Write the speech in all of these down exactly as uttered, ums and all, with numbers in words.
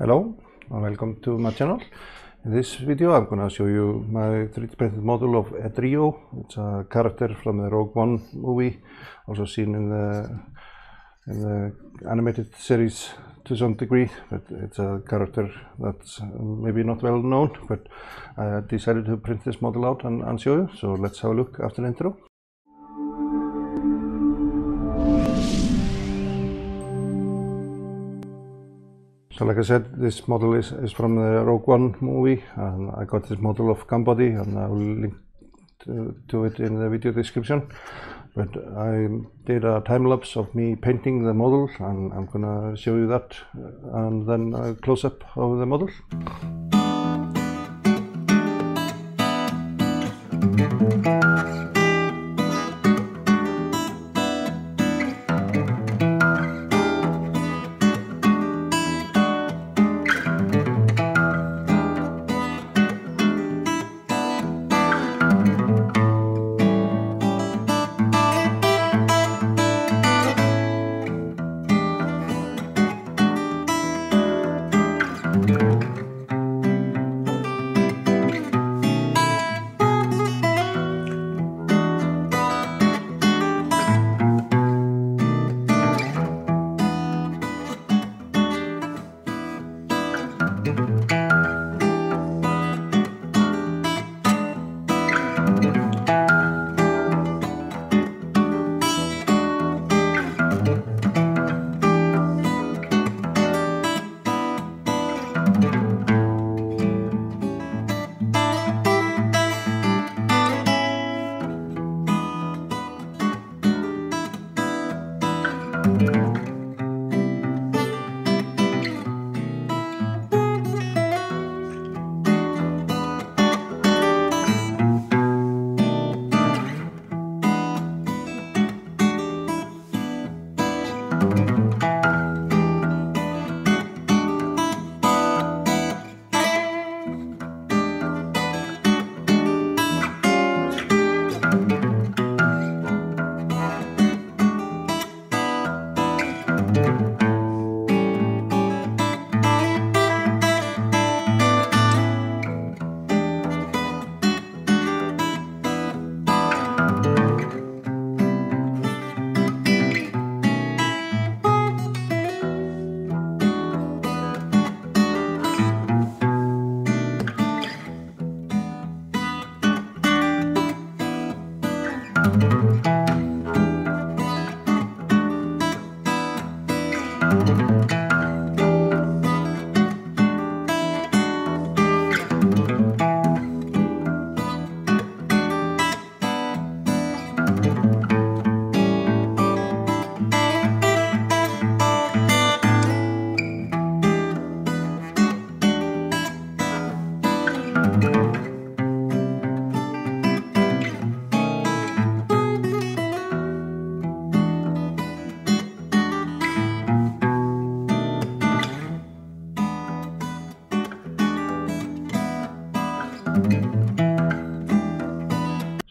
Hello and welcome to my channel. In this video I'm going to show you my three D printed model of Edrio. It's a character from the Rogue One movie, also seen in the, in the animated series to some degree, but it's a character that's maybe not well known, but I decided to print this model out and, and show you, so let's have a look after the intro. So like I said, this model is, is from the Rogue One movie, and I got this model of Gambody, and I will link to, to it in the video description. But I did a time-lapse of me painting the model, and I'm gonna show you that, and then a close-up of the model.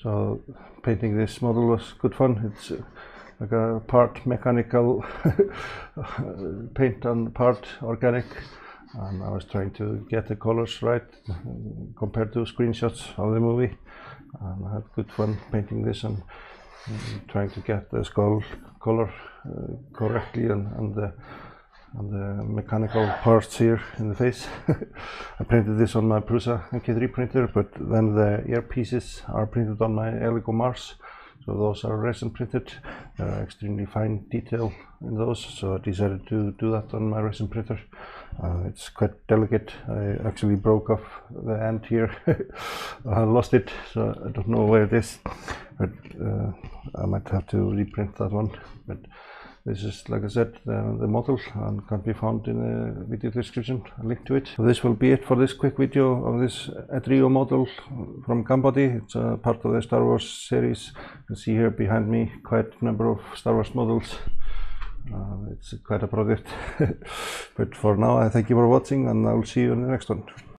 So painting this model was good fun. It's uh, like a part mechanical paint and part organic, and I was trying to get the colors right compared to screenshots of the movie, and I had good fun painting this and trying to get the skull color uh, correctly and, and the and the mechanical parts here in the face. I printed this on my Prusa M K three printer, but then the earpieces are printed on my Elegoo Mars, so those are resin printed. There are extremely fine detail in those, so I decided to do that on my resin printer. Uh, it's quite delicate. I actually broke off the end here. I lost it, so I don't know where it is, but uh, I might have to reprint that one. But this is, like I said, uh, the model, and can be found in the video description, a link to it. So this will be it for this quick video of this Edrio model from Gambody. It's a part of the Star Wars series. You can see here behind me quite a number of Star Wars models. Uh, it's quite a project. But for now, I thank you for watching, and I will see you in the next one.